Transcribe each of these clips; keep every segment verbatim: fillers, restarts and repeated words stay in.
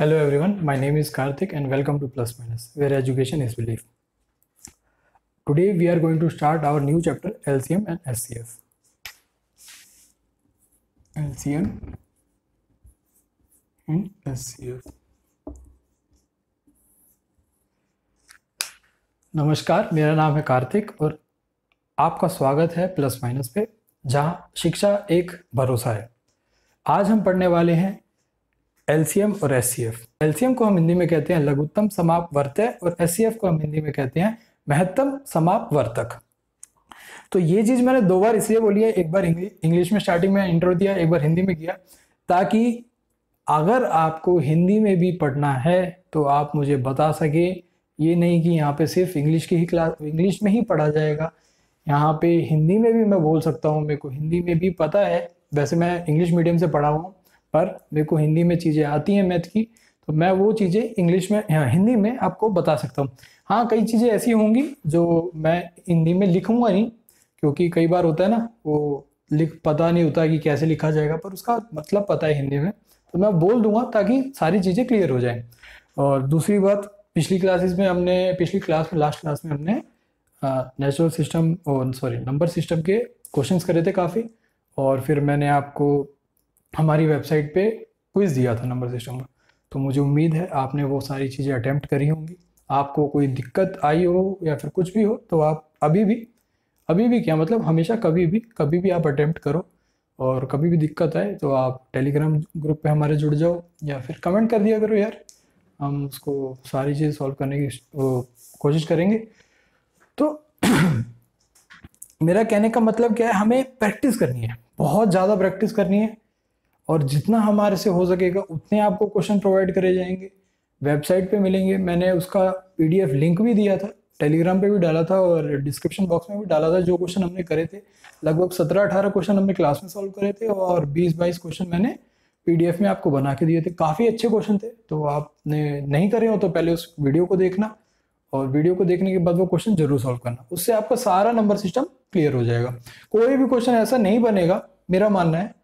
Hello everyone, my name is Kartik and welcome to Plus Minus, where education is belief. Today we are going to start our new chapter L C M and S C F. L C M and S C F. नमस्कार, मेरा नाम है कार्तिक और आपका स्वागत है plus minus पे, जहाँ शिक्षा एक भरोसा है। आज हम पढ़ने वाले हैं एलसीएम और एससीएफ। एलसीएम को हम हिंदी में कहते हैं लघुत्तम समापवर्त्य और एससीएफ को हम हिंदी में कहते हैं महत्तम समापवर्तक। तो ये चीज मैंने दो बार इसलिए बोली है, एक बार इंग्लिश में स्टार्टिंग में इंट्रो दिया, एक बार हिंदी में किया, ताकि अगर आपको हिंदी में भी पढ़ना है तो आप मुझे बता सके। ये नहीं कि यहाँ पे सिर्फ इंग्लिश की ही क्लास, इंग्लिश में ही पढ़ा जाएगा। यहाँ पे हिंदी में भी मैं बोल सकता हूँ, मेरे को हिंदी में भी पता है। वैसे मैं इंग्लिश मीडियम से पढ़ा हूँ पर मेरे को हिंदी में चीज़ें आती हैं मैथ की, तो मैं वो चीज़ें इंग्लिश में हाँ हिंदी में आपको बता सकता हूँ। हाँ, कई चीज़ें ऐसी होंगी जो मैं हिंदी में लिखूंगा नहीं, क्योंकि कई बार होता है ना वो लिख पता नहीं होता कि कैसे लिखा जाएगा, पर उसका मतलब पता है हिंदी में, तो मैं बोल दूंगा ताकि सारी चीज़ें क्लियर हो जाएँ। और दूसरी बात, पिछली क्लासेस में हमने पिछली क्लास में लास्ट क्लास में हमने नेचुरल सिस्टम और सॉरी नंबर सिस्टम के क्वेश्चन करे थे काफ़ी, और फिर मैंने आपको हमारी वेबसाइट पे क्विज़ दिया था नंबर सिस्टम का। तो मुझे उम्मीद है आपने वो सारी चीज़ें अटैम्प्ट करी होंगी। आपको कोई दिक्कत आई हो या फिर कुछ भी हो तो आप अभी भी अभी भी क्या मतलब हमेशा कभी भी कभी भी आप अटैम्प्ट करो, और कभी भी दिक्कत आए तो आप टेलीग्राम ग्रुप पे हमारे जुड़ जाओ या फिर कमेंट कर दिया करो यार, हम उसको सारी चीज़ सॉल्व करने की कोशिश करेंगे। तो मेरा कहने का मतलब क्या है, हमें प्रैक्टिस करनी है, बहुत ज़्यादा प्रैक्टिस करनी है, और जितना हमारे से हो सकेगा उतने आपको क्वेश्चन प्रोवाइड करे जाएंगे, वेबसाइट पे मिलेंगे। मैंने उसका पीडीएफ लिंक भी दिया था, टेलीग्राम पे भी डाला था और डिस्क्रिप्शन बॉक्स में भी डाला था। जो क्वेश्चन हमने करे थे, लगभग सत्रह अठारह क्वेश्चन हमने क्लास में सॉल्व करे थे और बीस बाईस क्वेश्चन मैंने पीडीएफ में आपको बना के दिए थे। काफ़ी अच्छे क्वेश्चन थे, तो आपने नहीं करे हो तो पहले उस वीडियो को देखना और वीडियो को देखने के बाद वो क्वेश्चन जरूर सॉल्व करना, उससे आपका सारा नंबर सिस्टम क्लियर हो जाएगा। कोई भी क्वेश्चन ऐसा नहीं बनेगा, मेरा मानना है।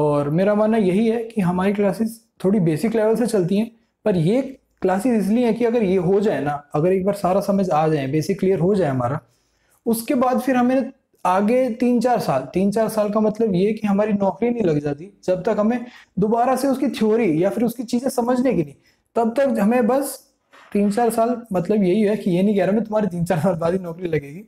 और मेरा मानना यही है कि हमारी क्लासेस थोड़ी बेसिक लेवल से चलती हैं, पर ये क्लासेस इसलिए हैं कि अगर ये हो जाए ना, अगर एक बार सारा समझ आ जाए, बेसिक क्लियर हो जाए हमारा, उसके बाद फिर हमें आगे तीन चार साल तीन चार साल का मतलब ये कि हमारी नौकरी नहीं लग जाती जब तक हमें दोबारा से उसकी थ्योरी या फिर उसकी चीज़ें समझने की नहीं, तब तक हमें बस तीन चार साल मतलब यही है कि ये नहीं कह रहा मैं तुम्हारी तीन चार साल बाद ही नौकरी लगेगी,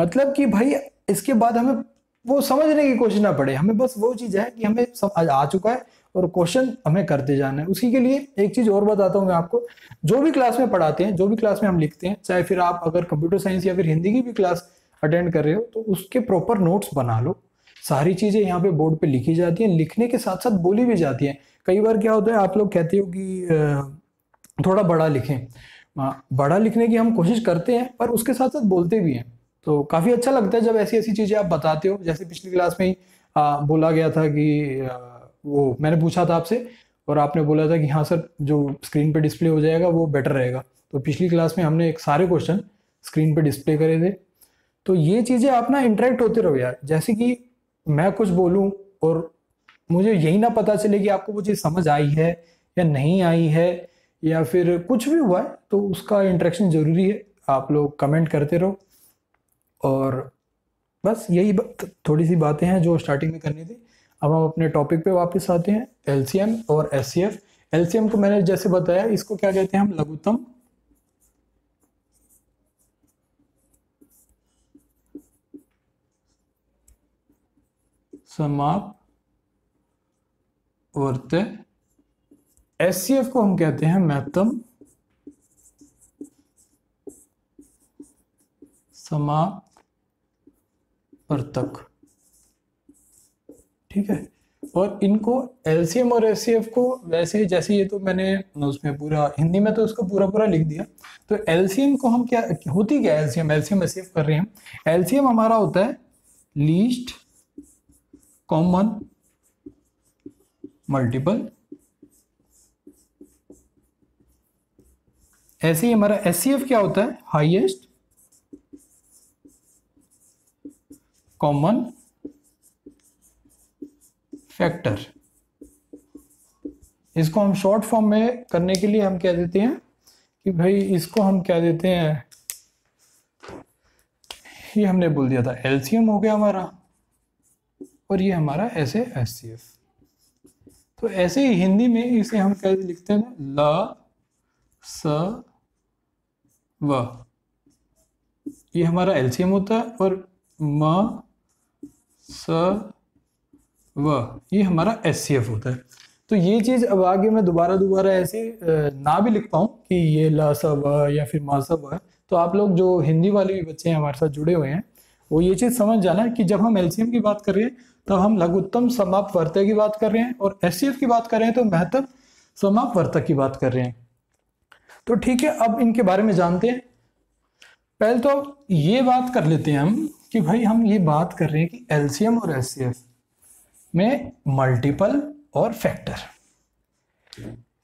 मतलब कि भाई इसके बाद हमें वो समझने की कोशिश ना पड़े, हमें बस वो चीज़ है कि हमें समझ आ चुका है और क्वेश्चन हमें करते जाना है। उसी के लिए एक चीज़ और बताता हूँ मैं आपको, जो भी क्लास में पढ़ाते हैं, जो भी क्लास में हम लिखते हैं, चाहे फिर आप अगर कंप्यूटर साइंस या फिर हिंदी की भी क्लास अटेंड कर रहे हो, तो उसके प्रॉपर नोट्स बना लो। सारी चीज़ें यहाँ पे बोर्ड पे लिखी जाती हैं, लिखने के साथ साथ बोली भी जाती हैं। कई बार क्या होता है, आप लोग कहते हो कि थोड़ा बड़ा लिखें, बड़ा लिखने की हम कोशिश करते हैं पर उसके साथ साथ बोलते भी हैं, तो काफ़ी अच्छा लगता है जब ऐसी ऐसी चीज़ें आप बताते हो। जैसे पिछली क्लास में ही आ, बोला गया था कि आ, वो मैंने पूछा था आपसे और आपने बोला था कि हाँ सर जो स्क्रीन पे डिस्प्ले हो जाएगा वो बेटर रहेगा, तो पिछली क्लास में हमने एक सारे क्वेश्चन स्क्रीन पे डिस्प्ले करे थे। तो ये चीज़ें आप ना इंटरेक्ट होते रहो यार, जैसे कि मैं कुछ बोलूँ और मुझे यही ना पता चले कि आपको वो चीज़ समझ आई है या नहीं आई है या फिर कुछ भी हुआ है, तो उसका इंटरेक्शन ज़रूरी है। आप लोग कमेंट करते रहो, और बस यही थोड़ी सी बातें हैं जो स्टार्टिंग में करनी थी। अब हम अपने टॉपिक पे वापस आते हैं, एलसीएम और एससीएफ। एलसीएम को मैंने जैसे बताया, इसको क्या कहते हैं हम, लघुत्तम समापवर्त्य, एससीएफ को हम कहते हैं महत्तम समापवर्तक, ठीक है। और इनको एलसीएम और एससीएफ को वैसे जैसे ये तो मैंने उसमें पूरा हिंदी में तो उसको पूरा पूरा लिख दिया। तो एलसीएम को हम क्या होती क्या एलसीएम एलसीएम एससीएफ कर रहे हैं। एलसीएम हमारा होता है लीस्ट कॉमन मल्टीपल, ऐसे ही हमारा एससीएफ क्या होता है, हाईएस्ट कॉमन फैक्टर। इसको हम शॉर्ट फॉर्म में करने के लिए हम क्या देते हैं कि भाई इसको हम क्या देते हैं, ये हमने बोल दिया था एलसीएम हो गया हमारा और ये हमारा ऐसे एचसीएफ। तो ऐसे ही हिंदी में इसे हम कैसे लिखते हैं, ल स व, ये हमारा एलसीएम होता है और म स व ये हमारा एससीएफ होता है। तो ये चीज़ अब आगे मैं दोबारा दोबारा ऐसे ना भी लिख पाऊँ कि ये ल स व या फिर म स व, तो आप लोग जो हिंदी वाले भी बच्चे हैं हमारे साथ जुड़े हुए हैं वो ये चीज़ समझ जाना कि जब हम एलसीएम की बात कर रहे हैं तब हम लघुत्तम समाप वर्तक की बात कर रहे हैं और एचसीएफ की बात कर रहे हैं तो महत्तम समाप वर्तक की बात कर रहे हैं। तो ठीक है, अब इनके बारे में जानते हैं। पहले तो ये बात कर लेते हैं हम कि भाई हम ये बात कर रहे हैं कि एलसीएम और एचसीएफ में मल्टीपल और फैक्टर।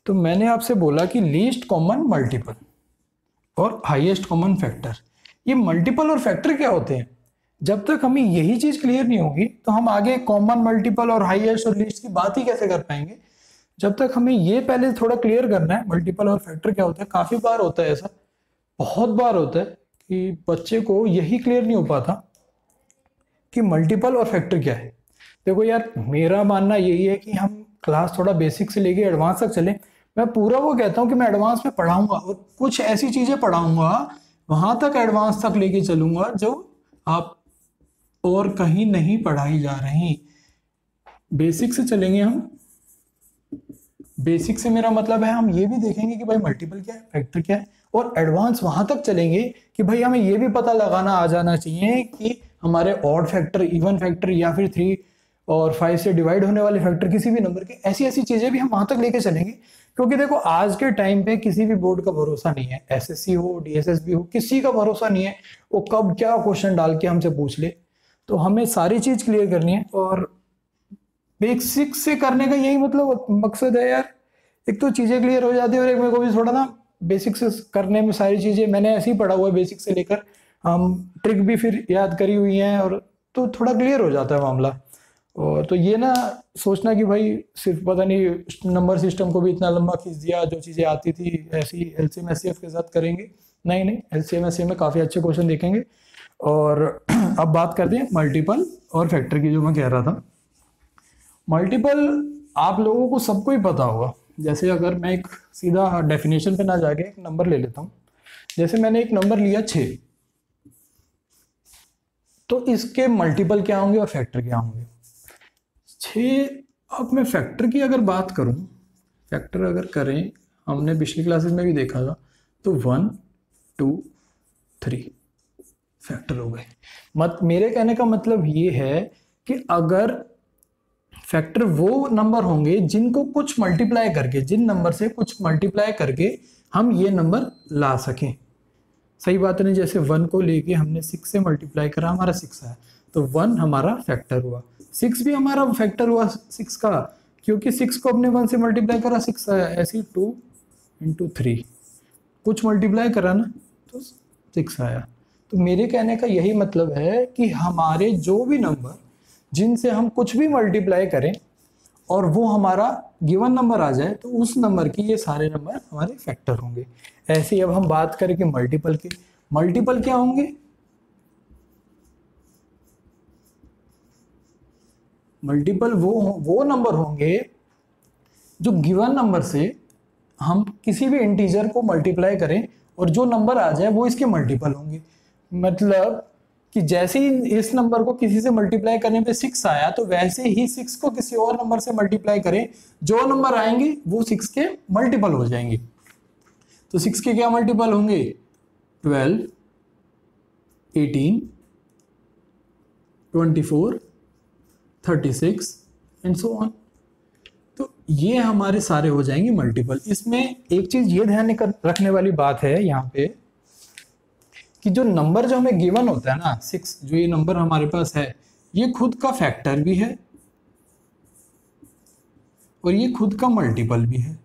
तो मैंने आपसे बोला कि लीस्ट कॉमन मल्टीपल और हाईएस्ट कॉमन फैक्टर, ये मल्टीपल और फैक्टर क्या होते हैं, जब तक हमें यही चीज क्लियर नहीं होगी तो हम आगे कॉमन मल्टीपल और हाईएस्ट और लीस्ट की बात ही कैसे कर पाएंगे। जब तक हमें ये पहले थोड़ा क्लियर करना है मल्टीपल और फैक्टर क्या होता है। काफी बार होता है ऐसा, बहुत बार होता है कि बच्चे को यही क्लियर नहीं हो पाता कि मल्टीपल और फैक्टर क्या है। देखो यार, मेरा मानना यही है कि हम क्लास थोड़ा बेसिक से लेके एडवांस तक चलें। मैं पूरा वो कहता हूँ कि मैं एडवांस में पढ़ाऊंगा और कुछ ऐसी चीजें पढ़ाऊंगा, वहां तक एडवांस तक लेके चलूंगा जो आप और कहीं नहीं पढ़ाई जा रही। बेसिक से चलेंगे हम। बेसिक से मेरा मतलब है हम ये भी देखेंगे कि भाई मल्टीपल क्या है, फैक्टर क्या है, और एडवांस वहां तक चलेंगे कि भाई हमें ये भी पता लगाना आ जाना चाहिए कि हमारे ऑड फैक्टर, इवन फैक्टर या फिर थ्री और फाइव से डिवाइड होने वाले फैक्टर, किसी भी नंबर के, ऐसी ऐसी चीजें भी हम वहां तक लेके चलेंगे। क्योंकि देखो आज के टाइम पे किसी भी बोर्ड का भरोसा नहीं है, एसएससी हो, डीएसएसबी हो, किसी का भरोसा नहीं है वो कब क्या क्वेश्चन डाल के हमसे पूछ ले। तो हमें सारी चीज क्लियर करनी है और बेसिक से करने का यही मतलब मकसद है यार। एक तो चीजें क्लियर हो जाती है और एक मेरे को भी थोड़ा ना बेसिक से करने में सारी चीजें मैंने ऐसे ही पढ़ा हुआ है, बेसिक से लेकर हम ट्रिक भी फिर याद करी हुई है और तो थोड़ा क्लियर हो जाता है मामला। और तो ये ना सोचना कि भाई सिर्फ पता नहीं नंबर सिस्टम को भी इतना लंबा खींच दिया, जो चीज़ें आती थी ऐसी एलसीएम एचसीएफ के साथ करेंगे, नहीं नहीं एलसीएम एचसीएफ में काफ़ी अच्छे क्वेश्चन देखेंगे। और अब बात करते हैं मल्टीपल और फैक्टर की, जो मैं कह रहा था। मल्टीपल आप लोगों को सबको ही पता होगा। जैसे अगर मैं एक सीधा डेफिनेशन पर ना जाके एक नंबर ले लेता हूँ, जैसे मैंने एक नंबर लिया छः, तो इसके मल्टीपल क्या होंगे और फैक्टर क्या होंगे, छः। अब मैं फैक्टर की अगर बात करूं, फैक्टर अगर करें, हमने पिछली क्लासेस में भी देखा था, तो वन टू थ्री फैक्टर हो गए। मत मेरे कहने का मतलब ये है कि अगर फैक्टर वो नंबर होंगे जिनको कुछ मल्टीप्लाई करके, जिन नंबर से कुछ मल्टीप्लाई करके हम ये नंबर ला सकें। सही बात है, जैसे वन को लेके हमने सिक्स से मल्टीप्लाई करा, हमारा सिक्स आया, तो वन हमारा फैक्टर हुआ, सिक्स भी हमारा फैक्टर हुआ सिक्स का, क्योंकि सिक्स को अपने वन से मल्टीप्लाई करा सिक्स आया। ऐसे टू इंटू थ्री कुछ मल्टीप्लाई करा ना तो सिक्स आया। तो मेरे कहने का यही मतलब है कि हमारे जो भी नंबर जिनसे हम कुछ भी मल्टीप्लाई करें और वो हमारा गिवन नंबर आ जाए तो उस नंबर की ये सारे नंबर हमारे फैक्टर होंगे। ऐसे ही अब हम बात करेंगे मल्टीपल के। मल्टीपल क्या होंगे, मल्टीपल वो वो नंबर होंगे जो गिवन नंबर से हम किसी भी इंटीजर को मल्टीप्लाई करें और जो नंबर आ जाए वो इसके मल्टीपल होंगे। मतलब कि जैसे ही इस नंबर को किसी से मल्टीप्लाई करने पे सिक्स आया तो वैसे ही सिक्स को किसी और नंबर से मल्टीप्लाई करें, जो नंबर आएंगे वो सिक्स के मल्टीपल हो जाएंगे। तो सिक्स के क्या मल्टीपल होंगे, twelve, eighteen, twenty four, thirty six and so on. तो ये हमारे सारे हो जाएंगे मल्टीपल। इसमें एक चीज़ ये ध्यान रखने वाली बात है यहाँ पे कि जो नंबर जो हमें गिवन होता है ना, सिक्स जो ये नंबर हमारे पास है, ये खुद का फैक्टर भी है और ये खुद का मल्टीपल भी है।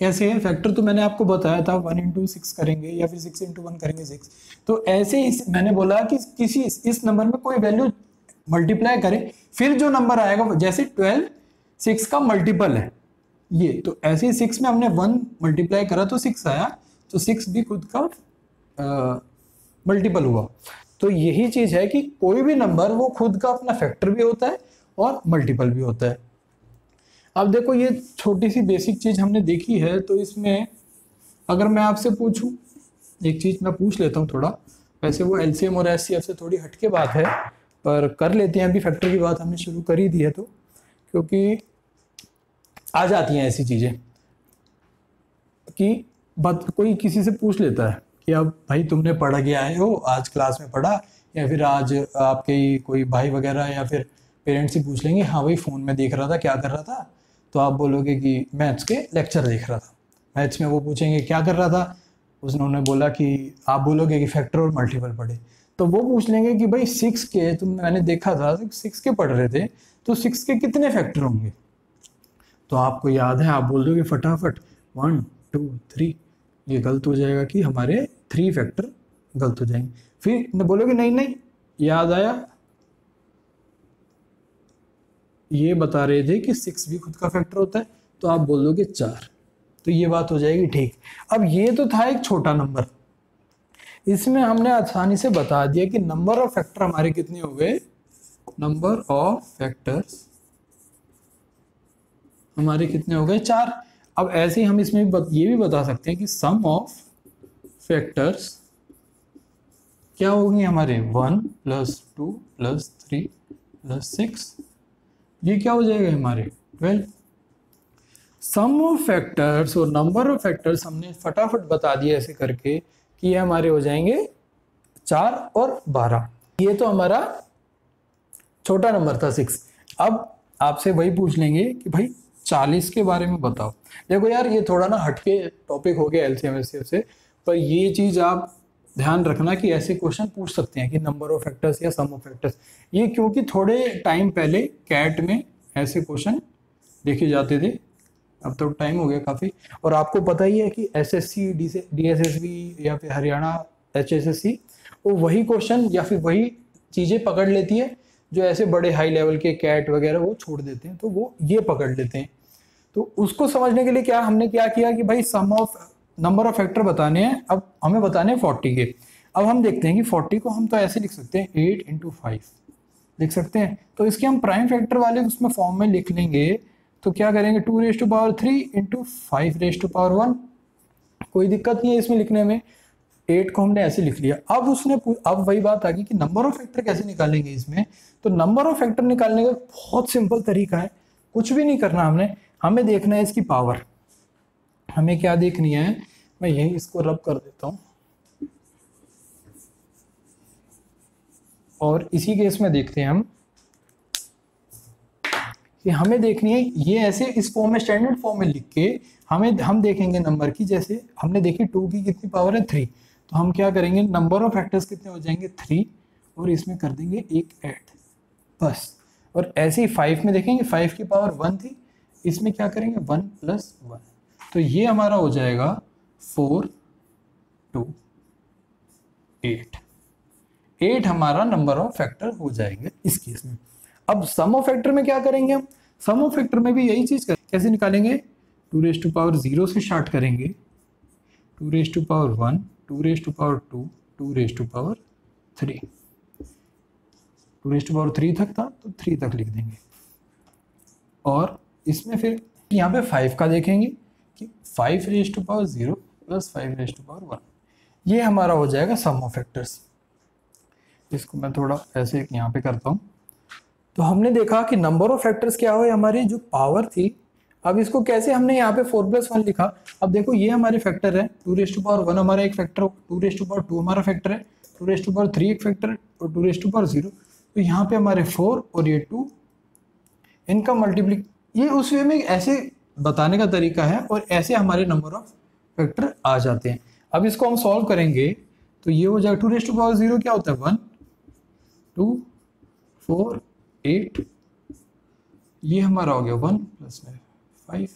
कैसे है, फैक्टर तो मैंने आपको बताया था वन इंटू सिक्स करेंगे या फिर सिक्स इंटू वन करेंगे सिक्स। तो ऐसे ही मैंने बोला कि किसी इस नंबर में कोई वैल्यू मल्टीप्लाई करें, फिर जो नंबर आएगा जैसे ट्वेल्व सिक्स का मल्टीपल है ये, तो ऐसे ही सिक्स में हमने वन मल्टीप्लाई करा तो सिक्स आया, तो सिक्स भी खुद का मल्टीपल हुआ। तो यही चीज़ है कि कोई भी नंबर वो खुद का अपना फैक्टर भी होता है और मल्टीपल भी होता है। अब देखो ये छोटी सी बेसिक चीज़ हमने देखी है, तो इसमें अगर मैं आपसे पूछूं एक चीज़ मैं पूछ लेता हूँ थोड़ा, वैसे वो एलसीएम और एससीएफ से थोड़ी हटके बात है पर कर लेते हैं, अभी फैक्टर की बात हमने शुरू कर ही दी है तो, क्योंकि आ जाती हैं ऐसी चीज़ें कि बात कोई किसी से पूछ लेता है कि अब भाई तुमने पढ़ा के आए हो, आज क्लास में पढ़ा, या फिर आज आपके कोई भाई वगैरह या फिर पेरेंट्स से पूछ लेंगे, हाँ भाई फ़ोन में देख रहा था, क्या कर रहा था, तो आप बोलोगे कि मैथ्स के लेक्चर देख रहा था। मैथ्स में वो पूछेंगे क्या कर रहा था, उसने बोला कि आप बोलोगे कि फैक्टर और मल्टीपल पढ़े, तो वो पूछ लेंगे कि भाई सिक्स के तुम मैंने देखा था सिक्स के पढ़ रहे थे, तो सिक्स के कितने फैक्टर होंगे, तो आपको याद है आप बोल दोगे फटाफट वन टू थ्री, ये गलत हो जाएगा कि हमारे थ्री फैक्टर गलत हो जाएंगे। फिर बोलोगे नहीं नहीं याद आया, ये बता रहे थे कि सिक्स भी खुद का फैक्टर होता है, तो आप बोल दोगे चार, तो ये बात हो जाएगी ठीक। अब ये तो था एक छोटा नंबर, इसमें हमने आसानी से बता दिया कि नंबर ऑफ फैक्टर हमारे कितने हो गए, नंबर ऑफ फैक्टर्स हमारे कितने हो गए चार। अब ऐसे ही हम इसमें ये भी बता सकते हैं कि सम ऑफ फैक्टर्स क्या होंगे हमारे, one plus two plus three plus six, ये क्या हो जाएगा हमारे ट्वेल्व। सम ऑफ फैक्टर्स और नंबर ऑफ फैक्टर्स हमने फटाफट बता दिया ऐसे करके कि ये हमारे हो जाएंगे चार और बारह। ये तो हमारा छोटा नंबर था सिक्स। अब आपसे वही पूछ लेंगे कि भाई चालीस के बारे में बताओ। देखो यार ये थोड़ा ना हटके टॉपिक हो गया एलसीएम एससीएफ से, पर ये चीज़ आप ध्यान रखना कि ऐसे क्वेश्चन पूछ सकते हैं कि नंबर ऑफ फैक्टर्स या सम ऑफ फैक्टर्स, ये क्योंकि थोड़े टाइम पहले कैट में ऐसे क्वेश्चन देखे जाते थे। अब तो टाइम हो गया काफ़ी, और आपको पता ही है कि एसएससी डीएसएसबी या फिर हरियाणा एचएसएससी वो वही क्वेश्चन या फिर वही चीज़ें पकड़ लेती है जो ऐसे बड़े हाई लेवल के कैट वगैरह वो छोड़ देते हैं, तो वो ये पकड़ लेते हैं। तो उसको समझने के लिए क्या हमने क्या किया कि भाई sum of number of factor बताने हैं, अब हमें बताने हैं चालीस के। अब हम देखते हैं कि चालीस को हम तो ऐसे लिख सकते हैं एट इंटू फाइव लिख सकते हैं, तो इसके हम प्राइम फैक्टर वाले उसमें फॉर्म में लिख लेंगे, तो क्या करेंगे two raise to power three into five raise to power one, कोई दिक्कत नहीं है इसमें लिखने में। एट को हमने ऐसे लिख लिया। अब उसने अब वही बात आ गई कि नंबर ऑफ फैक्टर कैसे निकालेंगे इसमें, तो नंबर ऑफ फैक्टर निकालने का बहुत सिंपल तरीका है, कुछ भी नहीं करना हमने, हमें देखना है इसकी पावर। हमें क्या देखनी है, मैं यही इसको रब कर देता हूँ और इसी केस में देखते हैं हम कि हमें देखनी है ये ऐसे इस फॉर्म में स्टैंडर्ड फॉर्म में लिख के हमें हम देखेंगे नंबर की। जैसे हमने देखी टू की कितनी पावर है थ्री, तो हम क्या करेंगे नंबर ऑफ फैक्टर्स कितने हो जाएंगे थ्री और इसमें कर देंगे एक ऐड बस। और ऐसे ही फाइव में देखेंगे फाइव की पावर वन थी, इसमें क्या करेंगे वन प्लस वन, तो ये हमारा हो जाएगा फोर टू एट, एट हमारा नंबर ऑफ फैक्टर हो जाएंगे इस केस में। अब सम ऑफ फैक्टर में क्या करेंगे हम, सम ऑफ फैक्टर में भी यही चीज़ करें। कैसे निकालेंगे, two raise to power zero से स्टार्ट करेंगे, two raise to power one, two raise to power two, two raise to power three, two raise to power three तक था तो थ्री तक लिख देंगे। और इसमें फिर यहाँ पे फाइव का देखेंगे कि five raise to power zero plus five raise to power one, ये हमारा हो जाएगा सम ऑफ फैक्टर्स। इसको मैं थोड़ा ऐसे यहाँ पे करता हूँ। तो हमने देखा कि नंबर ऑफ फैक्टर्स क्या हुए हमारी जो पावर थी। अब इसको कैसे हमने यहाँ पे फोर प्लस वन लिखा। अब देखो ये हमारे फैक्टर है, two raise to power one हमारा एक factor, two raise to power two हमारा फैक्टर है, two raise to power three एक फैक्टर है और two raise to power zero, तो यहाँ पे हमारे फोर और ये टू, इनका मल्टीप्ली, ये उस वे में ऐसे बताने का तरीका है और ऐसे हमारे नंबर ऑफ फैक्टर आ जाते हैं। अब इसको हम सॉल्व करेंगे तो ये हो जाएगा two raise to power zero क्या होता है वन टू फोर एट, ये हमारा हो गया वन प्लस में फाइव,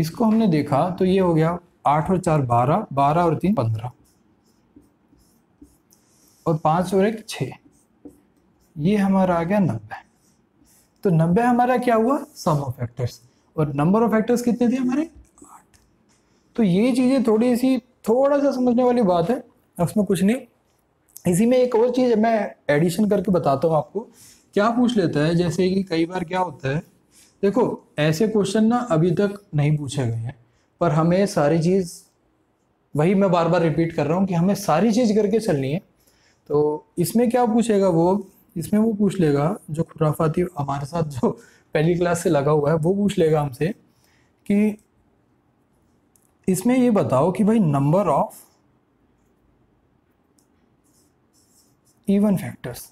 इसको हमने देखा तो ये हो गया आठ और चार बारह, बारह और तीन पंद्रह और पाँच और एक छः, ये हमारा आ गया नब्बे। तो नब्बे हमारा क्या हुआ, सम ऑफ फैक्टर्स, और नंबर ऑफ फैक्टर्स कितने थे हमारे आठ। तो ये चीज़ें थोड़ी सी थोड़ा सा समझने वाली बात है, उसमें कुछ नहीं। इसी में एक और चीज़ मैं एडिशन करके बताता हूँ आपको क्या पूछ लेता है। जैसे कि कई बार क्या होता है, देखो ऐसे क्वेश्चन ना अभी तक नहीं पूछे गए हैं, पर हमें सारी चीज़, वही मैं बार बार रिपीट कर रहा हूँ कि हमें सारी चीज़ करके चलनी है। तो इसमें क्या पूछेगा वो, इसमें वो पूछ लेगा, जो खुराफाती हमारे साथ जो पहली क्लास से लगा हुआ है वो पूछ लेगा हमसे कि इसमें ये बताओ कि भाई नंबर ऑफ इवन फैक्टर्स,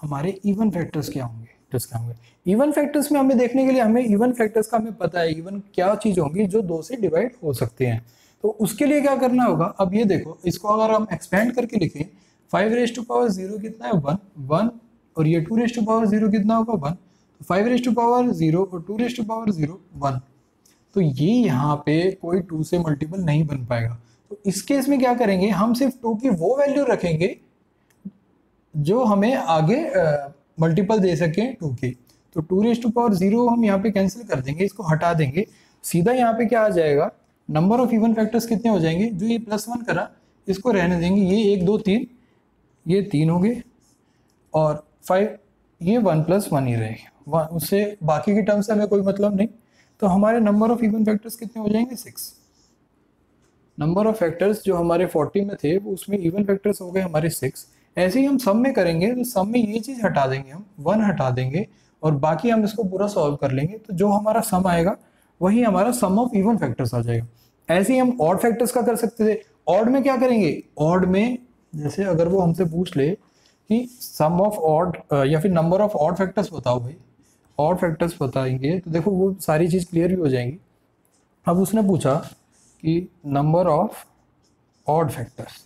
हमारे इवन फैक्टर्स क्या होंगे, फैक्टर्स क्या होंगे। इवन फैक्टर्स में हमें देखने के लिए, हमें इवन फैक्टर्स का हमें पता है इवन क्या चीज़ होंगी जो दो से डिवाइड हो सकते हैं। तो उसके लिए क्या करना होगा, अब ये देखो इसको अगर हम एक्सपेंड करके लिखें, five raise to power zero कितना है, वन, वन, और ये two raise to power zero कितना होगा, वन। तो five raise to power zero और two raise to power zero one. तो ये यहाँ पे कोई टू से मल्टीपल नहीं बन पाएगा। तो इस केस में क्या करेंगे, हम सिर्फ टू की वो वैल्यू रखेंगे जो हमें आगे मल्टीपल uh, दे सकें टू के। तो two raise to power zero हम यहाँ पे कैंसिल कर देंगे, इसको हटा देंगे, सीधा यहाँ पे क्या आ जाएगा, नंबर ऑफ इवन फैक्टर्स कितने हो जाएंगे, जो ये प्लस वन करा इसको रहने देंगे, ये एक दो तीन, ये तीन हो गए, और फाइव, ये वन प्लस वन ही रहेगा, उससे बाकी की टर्म से हमें कोई मतलब नहीं। तो हमारे नंबर ऑफ इवन फैक्टर्स कितने हो जाएंगे, सिक्स। नंबर ऑफ फैक्टर्स जो हमारे फोर्टी में थे वो, उसमें इवन फैक्टर्स हो गए हमारे सिक्स। ऐसे ही हम सम में करेंगे, तो सम में ये चीज़ हटा देंगे, हम वन हटा देंगे और बाकी हम इसको पूरा सॉल्व कर लेंगे। तो जो हमारा सम आएगा वही हमारा सम ऑफ इवन फैक्टर्स आ जाएगा। ऐसे ही हम ऑड फैक्टर्स का कर सकते थे। ऑड में क्या करेंगे, ऑड में जैसे अगर वो हमसे पूछ ले कि सम ऑफ ऑड या फिर नंबर ऑफ ऑड फैक्टर्स बताओ, भाई ऑड फैक्टर्स बताएंगे तो देखो वो सारी चीज़ क्लियर भी हो जाएंगी। अब उसने पूछा कि नंबर ऑफ ऑड फैक्टर्स,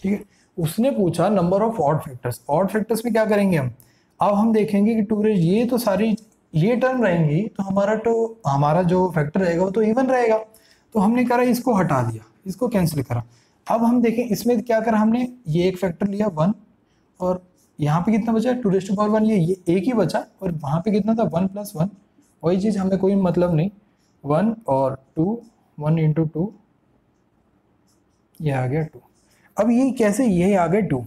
ठीक है, उसने पूछा number of odd factors. Odd factors में क्या करेंगे हम, अब हम देखेंगे कि टू रेज, ये तो सारी ये टर्म रहेंगी, तो हमारा तो हमारा जो फैक्टर रहेगा वो तो इवन रहेगा। तो हमने करा, इसको हटा दिया, इसको कैंसिल करा। अब हम देखें इसमें क्या करा हमने, ये एक फैक्टर लिया वन, और यहाँ पे कितना बचा, two raise to power one, ये ये एक ही बचा, और वहाँ पे कितना था, वन प्लस वन, वही चीज़ हमें कोई मतलब नहीं, वन और टू, वन इंटू टू, ये आ गया टू। अब ये कैसे, ये आ गया टू।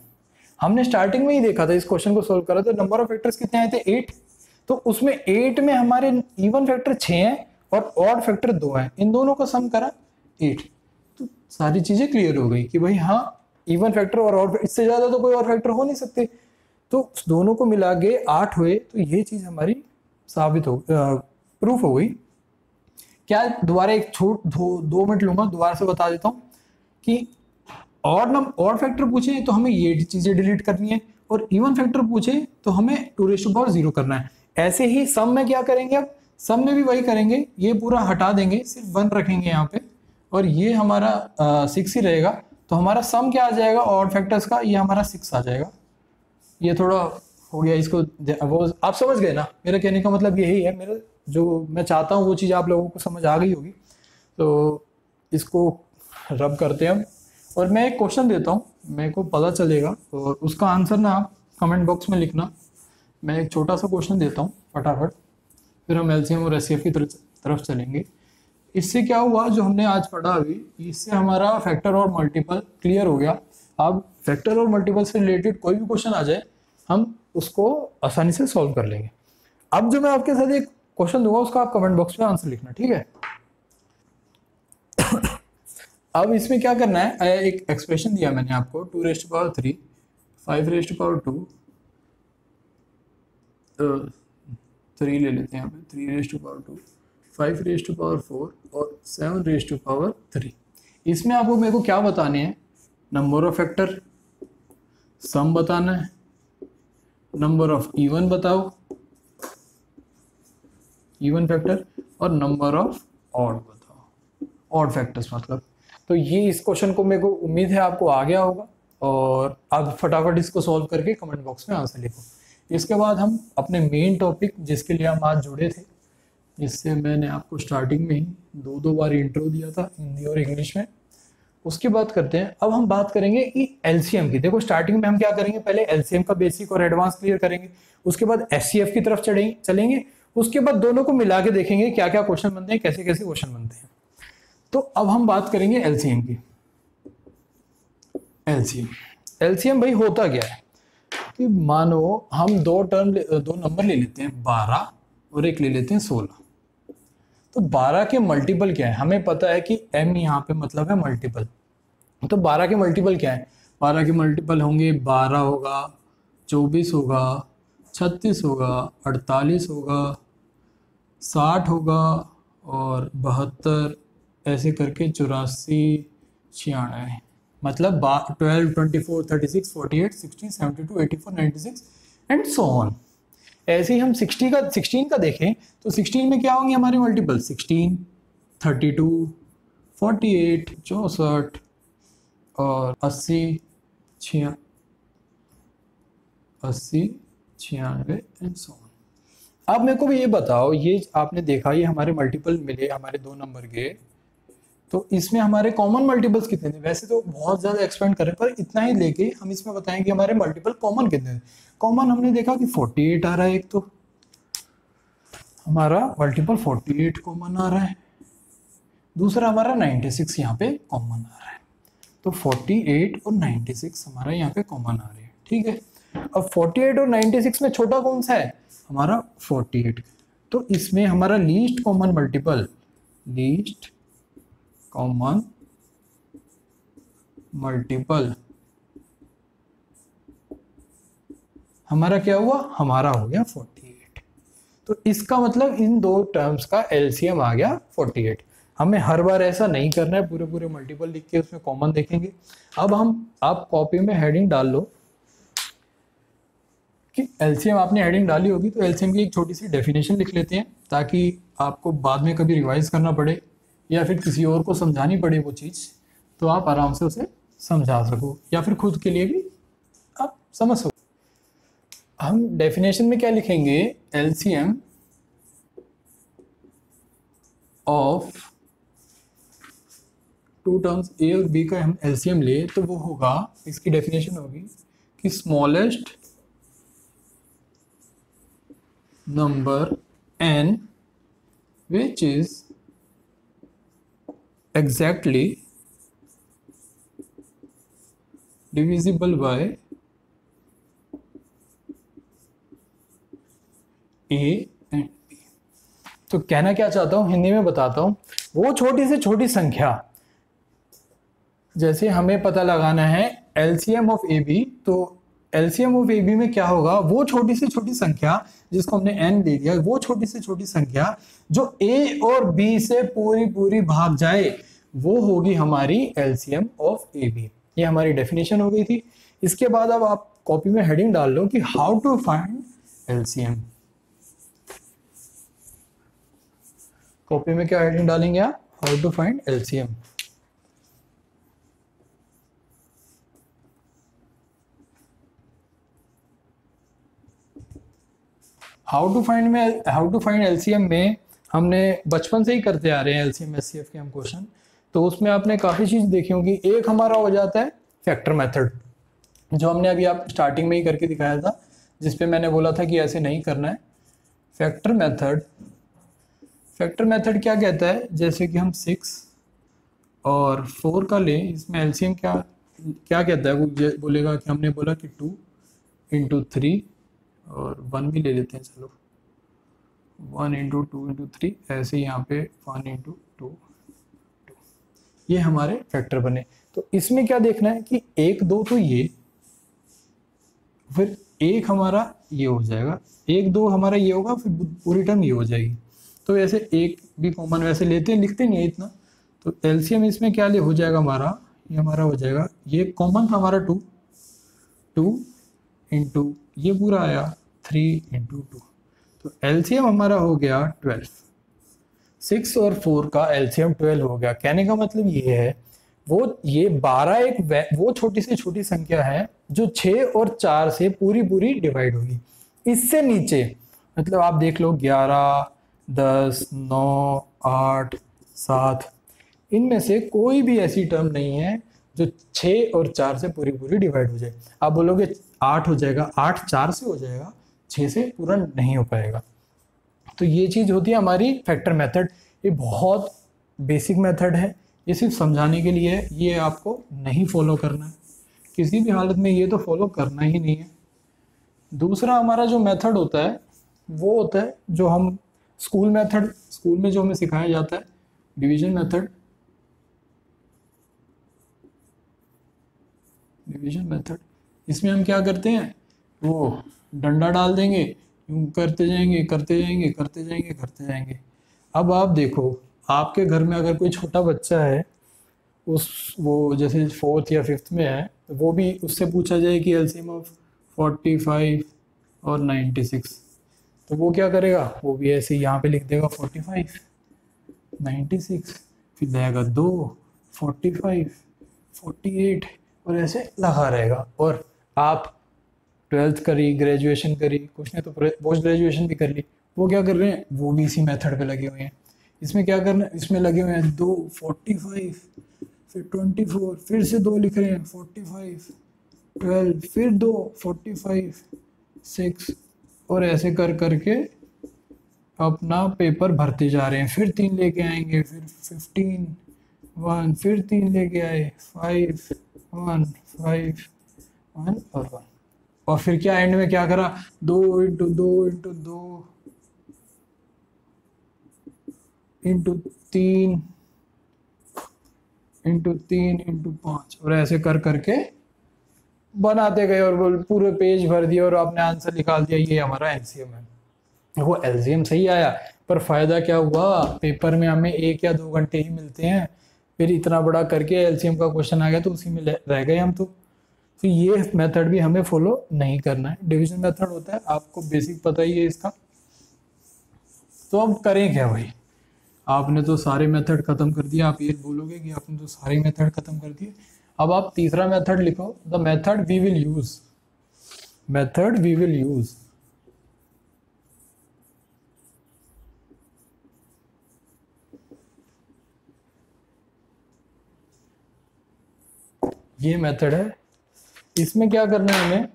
हमने स्टार्टिंग में ही देखा था, इस क्वेश्चन को सोल्व करा, तो नंबर ऑफ फैक्टर्स कितने आए थे, एट। तो उसमें एट में हमारे इवन फैक्टर छः हैं और ऑड फैक्टर दो हैं, इन दोनों का सम करा एट। तो सारी चीज़ें क्लियर हो गई कि भाई हाँ, इवन फैक्टर और ऑड, इससे ज़्यादा तो कोई और फैक्टर हो नहीं सकते। तो उस दोनों को मिला के आठ हुए। तो ये चीज़ हमारी साबित हो, प्रूफ हो गई। क्या, दोबारा एक छोट दो, दो मिनट लूँगा, दोबारा से बता देता हूँ कि ऑड नम ऑड फैक्टर पूछे तो हमें ये चीज़ें डिलीट करनी है, और इवन फैक्टर पूछे तो हमें two raise to power zero करना है। ऐसे ही सम में क्या करेंगे, अब सम में भी वही करेंगे, ये पूरा हटा देंगे, सिर्फ वन रखेंगे यहाँ पे, और ये हमारा सिक्स ही रहेगा। तो हमारा सम क्या आ जाएगा ऑड फैक्टर्स का, ये हमारा सिक्स आ जाएगा। ये थोड़ा हो गया, इसको वो आप समझ गए ना, मेरा कहने का मतलब यही है, मेरा जो मैं चाहता हूँ वो चीज़ आप लोगों को समझ आ गई होगी। तो इसको रब करते हैं हम, और मैं एक क्वेश्चन देता हूँ, मेरे को पता चलेगा, और उसका आंसर ना आप कमेंट बॉक्स में लिखना। मैं एक छोटा सा क्वेश्चन देता हूँ फटाफट, फिर हम एलसीएम और एससीएफ की तरफ चलेंगे। इससे क्या हुआ, जो हमने आज पढ़ा अभी, इससे हमारा फैक्टर और मल्टीपल क्लियर हो गया। अब फैक्टर और मल्टीपल से रिलेटेड कोई भी क्वेश्चन आ जाए, हम उसको आसानी से सॉल्व कर लेंगे। अब जो मैं आपके साथ एक क्वेश्चन दूंगा, उसका आप कमेंट बॉक्स में आंसर लिखना, ठीक है। अब इसमें क्या करना है, एक एक्सप्रेशन दिया मैंने आपको, two raise to power three, five raise to power two, three ले लेते हैं यहाँ पे, three raise to power two, five raise to power four, और seven raise to power three. इसमें आपको मेरे को क्या बताने हैं, नंबर ऑफ फैक्टर, सम बताना है, नंबर ऑफ इवन बताओ, इवन फैक्टर, और नंबर ऑफ ऑड बताओ, ऑड फैक्टर्स मतलब। तो ये इस क्वेश्चन को मेरे को उम्मीद है आपको आ गया होगा, और आप फटाफट इसको सॉल्व करके कमेंट बॉक्स में आंसर लिखो। इसके बाद हम अपने मेन टॉपिक, जिसके लिए हम आज जुड़े थे, जिससे मैंने आपको स्टार्टिंग में ही दो दो बार इंट्रो दिया था हिंदी और इंग्लिश में, उसकी बात करते हैं। अब हम बात करेंगे एलसीएम की। देखो स्टार्टिंग में हम क्या करेंगे, पहले एलसीएम का बेसिक और एडवांस क्लियर करेंगे, उसके बाद एससीएफ की तरफ चढ़ेंगे चलेंगे, उसके बाद दोनों को मिला के देखेंगे क्या क्या क्वेश्चन बनते हैं, कैसे कैसे क्वेश्चन बनते हैं। तो अब हम बात करेंगे एलसीएम की। एलसीएम एलसीएम भाई होता क्या है कि मानो हम दो टर्म दो नंबर ले लेते हैं बारह और एक ले लेते हैं सोलह। तो बारह के मल्टीपल क्या है, हमें पता है कि m यहाँ पे मतलब है मल्टीपल। तो बारह के मल्टीपल क्या है, बारह के मल्टीपल होंगे बारह होगा, चौबीस होगा, छत्तीस होगा, अड़तालीस होगा, साठ होगा और बहत्तर, ऐसे करके चौरासी, छियानवे, मतलब twelve, twenty four, thirty six, forty eight, sixty, seventy two, eighty four, ninety six and so on. ऐसे ही हम सिक्सटी का सिक्सटीन का देखें तो सिक्सटीन में क्या होंगे हमारे multiple, sixteen, thirty two, forty eight, चौंसठ और अस्सी, छिया अस्सी, छियानवे एंड सो ऑन। आप मेरे को भी ये बताओ, ये आपने देखा ये हमारे मल्टीपल मिले हमारे दो नंबर के, तो इसमें हमारे कॉमन मल्टीपल्स कितने थे? वैसे तो बहुत ज़्यादा एक्सपेंड कर रहे हैं, पर इतना ही लेके हम इसमें बताएं कि हमारे मल्टीपल कॉमन कितने थे। कॉमन हमने देखा कि अड़तालीस आ रहा है, एक तो हमारा मल्टीपल अड़तालीस कॉमन आ रहा है, दूसरा हमारा छियानवे यहाँ पे कॉमन आ रहा है। तो अड़तालीस और छियानवे हमारा यहाँ पे कॉमन आ रहा है, ठीक है। अब अड़तालीस और छियानवे में छोटा कौन सा है हमारा, अड़तालीस। तो इसमें हमारा least common multiple, least common multiple हमारा क्या हुआ, हमारा हो गया अड़तालीस। तो इसका मतलब इन दो टर्म्स का एलसीएम आ गया अड़तालीस। हमें हर बार ऐसा नहीं करना है, पूरे पूरे मल्टीपल लिख के उसमें कॉमन देखेंगे। अब हम आप कॉपी में हेडिंग डाल लो कि एलसीएम, आपने हेडिंग डाली होगी तो एलसीएम की एक छोटी सी डेफिनेशन लिख लेते हैं, ताकि आपको बाद में कभी रिवाइज करना पड़े या फिर किसी और को समझानी पड़े वो चीज़, तो आप आराम से उसे समझा सको या फिर खुद के लिए भी आप समझ सको। हम डेफिनेशन में क्या लिखेंगे, LCM of two terms A और बी का हम एलसीएम ले, तो वो होगा, इसकी डेफिनेशन होगी कि smallest number N which is exactly divisible by a and b। तो कहना क्या चाहता हूं, हिंदी में बताता हूं, वो छोटी से छोटी संख्या, जैसे हमें पता लगाना है एलसीएम ऑफ ए बी, तो एलसीएम ऑफ ए बी में क्या होगा, वो छोटी से छोटी संख्या जिसको हमने एन दे दिया, वो छोटी से छोटी संख्या जो ए और बी से पूरी पूरी भाग जाए, वो होगी हमारी एलसीएम ऑफ ए बी। ये हमारी डेफिनेशन हो गई थी। इसके बाद अब आप कॉपी में हेडिंग डाल लो कि how to find LCM. Copy में क्या हेडिंग डालेंगे आप, how to find LCM. How to find में हाउ टू फाइंड एलसीएम में हमने बचपन से ही करते आ रहे हैं एलसीएम एससीएफ के हम क्वेश्चन, तो उसमें आपने काफ़ी चीज़ देखी होगी। एक हमारा हो जाता है फैक्टर मेथड, जो हमने अभी आप स्टार्टिंग में ही करके दिखाया था, जिसपे मैंने बोला था कि ऐसे नहीं करना है। फैक्टर मेथड फैक्टर मेथड क्या कहता है, जैसे कि हम सिक्स और फोर का लें, इसमें एलसीएम क्या क्या कहता है, वो बोलेगा कि हमने बोला कि टू इंटू थ्री और वन भी ले लेते हैं, चलो one into two into three, ऐसे यहाँ पे वन इंटू टू, ये हमारे फैक्टर बने। तो इसमें क्या देखना है कि एक दो, तो ये फिर एक हमारा ये हो जाएगा, एक दो हमारा ये होगा, फिर पूरी टर्म ये हो जाएगी। तो ऐसे एक भी कॉमन वैसे लेते हैं, लिखते नहीं है इतना। तो एलसीएम इसमें क्या ले हो जाएगा हमारा, ये हमारा हो जाएगा, ये कॉमन था हमारा टू, टू इंटू ये पूरा आया थ्री इंटू टू, तो एलसीएम हमारा हो गया ट्वेल्व। सिक्स और फोर का एलसीएम ट्वेल्व हो गया। कहने का मतलब ये है, वो ये बारह एक वो छोटी से छोटी संख्या है जो छः और चार से पूरी पूरी डिवाइड होगी। इससे नीचे मतलब आप देख लो ग्यारह, दस, नौ, आठ, सात, इनमें से कोई भी ऐसी टर्म नहीं है जो छः और चार से पूरी पूरी डिवाइड हो जाए। आप बोलोगे आठ हो जाएगा, आठ चार से हो जाएगा, छः से पूरा नहीं हो पाएगा। तो ये चीज़ होती है हमारी फैक्टर मेथड। ये बहुत बेसिक मेथड है, ये सिर्फ समझाने के लिए है, ये आपको नहीं फॉलो करना है किसी भी हालत में, ये तो फॉलो करना ही नहीं है। दूसरा हमारा जो मेथड होता है वो होता है जो हम स्कूल मेथड, स्कूल में जो हमें सिखाया जाता है डिवीजन मेथड, डिवीजन मेथड। इसमें हम क्या करते हैं, वो डंडा डाल देंगे, यूं करते जाएंगे करते जाएंगे करते जाएंगे करते जाएंगे। अब आप देखो आपके घर में अगर कोई छोटा बच्चा है, उस वो जैसे फोर्थ या फिफ्थ में है, वो भी उससे पूछा जाए कि एलसीएम ऑफ फोर्टी फाइव और नाइन्टी सिक्स, तो वो क्या करेगा, वो भी ऐसे यहाँ पे लिख देगा फोर्टी फाइव नाइन्टी सिक्स, फिर जाएगा दो फोर्टी फाइव फोर्टी एट और ऐसे लगा रहेगा। और आप ट्वेल्थ करी, ग्रेजुएशन करी, कुछ ने तो पोस्ट ग्रेजुएशन भी कर ली, वो क्या कर रहे हैं, वो भी इसी मेथड पे लगे हुए हैं। इसमें क्या करना है, इसमें लगे हुए हैं दो फोर्टी फाइव फिर ट्वेंटी फोर फिर से दो लिख रहे हैं फोर्टी फाइव ट्वेल्व फिर दो फोर्टी फाइव सिक्स और ऐसे कर करके अपना पेपर भरते जा रहे हैं। फिर तीन लेके आएंगे, फिर फिफ्टीन वन, फिर तीन लेके आए फाइव वन फाइव वन और वन, और फिर क्या एंड में क्या करा, दो इंटू दो इंटू दो इंटू तीन इंटू तीन इंटू पाँच और ऐसे कर करके बनाते गए और पूरे पेज भर दिया और आपने आंसर निकाल दिया। ये हमारा एलसीएम है। वो एलसीएम सही आया, पर फ़ायदा क्या हुआ, पेपर में हमें एक या दो घंटे ही मिलते हैं, फिर इतना बड़ा करके एलसीएम का क्वेश्चन आ गया तो उसी में रह गए हम। तो तो ये मेथड भी हमें फॉलो नहीं करना है। डिवीजन मेथड होता है, आपको बेसिक पता ही है इसका। तो अब करें क्या भाई, आपने तो सारे मेथड ख़त्म कर दिया। आप ये बोलोगे कि आपने तो सारे मेथड ख़त्म कर दिए। अब आप तीसरा मेथड लिखो, the method we will use, method we will use. ये मेथड है, इसमें क्या करना है हमें,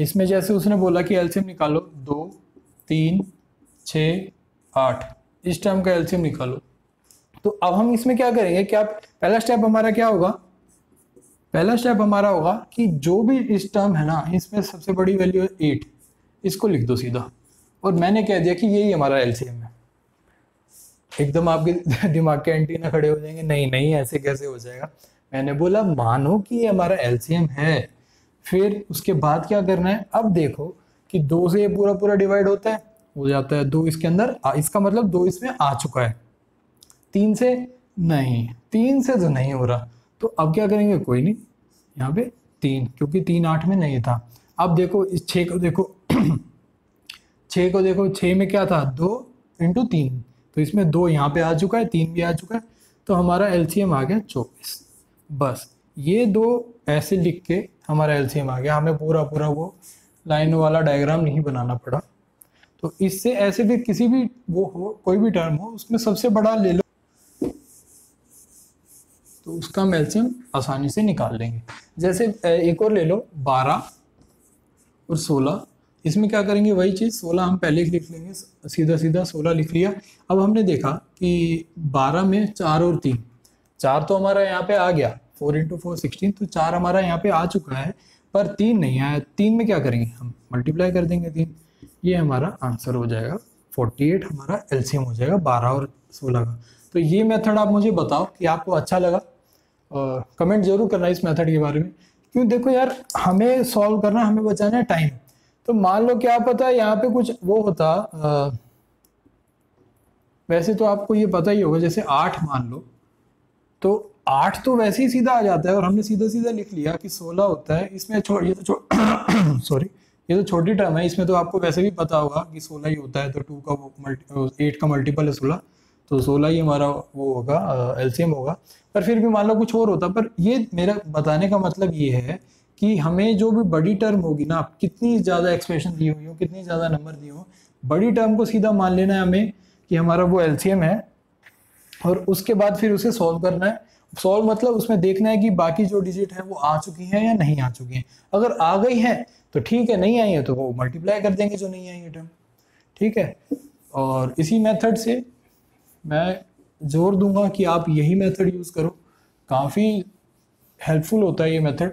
इसमें जैसे उसने बोला कि एलसीएम निकालो दो तीन छ आठ, इस टर्म का एलसीएम निकालो। तो अब हम इसमें क्या करेंगे, क्या पहला स्टेप हमारा क्या होगा, पहला स्टेप हमारा होगा कि जो भी इस टर्म है ना, इसमें सबसे बड़ी वैल्यू है एट, इसको लिख दो सीधा। और मैंने कह दिया कि यही हमारा एलसीएम है। एकदम आपके दिमाग के एंटीना खड़े हो जाएंगे, नहीं नहीं ऐसे कैसे हो जाएगा। मैंने बोला मानो कि ये हमारा एलसीएम है, फिर उसके बाद क्या करना है। अब देखो कि दो से ये पूरा पूरा डिवाइड होता है, हो जाता है दो इसके अंदर, इसका मतलब दो इसमें आ चुका है। तीन से नहीं, तीन से तो नहीं हो रहा, तो अब क्या करेंगे, कोई नहीं यहाँ पे तीन, क्योंकि तीन आठ में नहीं था। अब देखो इस छः को देखो, छः को देखो, छः में क्या था, दो इंटू तीन, तो इसमें दो यहाँ पे आ चुका है, तीन भी आ चुका है, तो हमारा एलसीएम आ गया चौबीस। बस ये दो ऐसे लिख के हमारा एलसीएम आ गया, हमें पूरा पूरा वो लाइन वाला डायग्राम नहीं बनाना पड़ा। तो इससे ऐसे फिर किसी भी वो हो, कोई भी टर्म हो, उसमें सबसे बड़ा ले लो तो उसका एलसीएम आसानी से निकाल लेंगे। जैसे एक और ले लो बारह और सोलह, इसमें क्या करेंगे वही चीज़, सोलह हम पहले लिख लेंगे, सीधा सीधा सोलह लिख लिया। अब हमने देखा कि बारह में चार और तीन, चार तो हमारा यहाँ पे आ गया, फोर इंटू फोर सिक्सटीन, तो चार हमारा यहाँ पे आ चुका है, पर तीन नहीं आया। तीन में क्या करेंगे, हम मल्टीप्लाई कर देंगे तीन, ये हमारा आंसर हो जाएगा फोर्टी एट, हमारा एलसीएम हो जाएगा बारह और सोलह का। तो ये मेथड आप मुझे बताओ कि आपको अच्छा लगा, और कमेंट जरूर करना इस मेथड के बारे में। क्यों देखो यार, हमें सॉल्व करना, हमें बचाना है टाइम। तो मान लो क्या पता है यहाँ पे कुछ वो होता, आ, वैसे तो आपको ये पता ही होगा, जैसे आठ मान लो, तो आठ तो वैसे ही सीधा आ जाता है, और हमने सीधा सीधा लिख लिया कि सोलह होता है, इसमें छोड़ ये तो सॉरी ये तो छोटी टर्म है, इसमें तो आपको वैसे भी पता होगा कि सोलह ही होता है, तो टू का वो मल्टी एट का मल्टीपल है सोलह, तो सोलह ही हमारा वो होगा एलसीएम होगा। पर फिर भी मान लो कुछ और होता, पर ये मेरा बताने का मतलब ये है कि हमें जो भी बड़ी टर्म होगी ना, आप कितनी ज़्यादा एक्सप्रेशन दी हुई हो, कितनी ज़्यादा नंबर दिए हो, बड़ी टर्म को सीधा मान लेना है हमें कि हमारा वो एलसीएम है। और उसके बाद फिर उसे सॉल्व करना है। सॉल्व मतलब उसमें देखना है कि बाकी जो डिजिट है वो आ चुकी हैं या नहीं आ चुकी हैं। अगर आ गई हैं तो ठीक है, नहीं आई है तो वो मल्टीप्लाई कर देंगे जो नहीं आई है टर्म। ठीक है, और इसी मेथड से मैं जोर दूंगा कि आप यही मेथड यूज़ करो, काफ़ी हेल्पफुल होता है ये मेथड।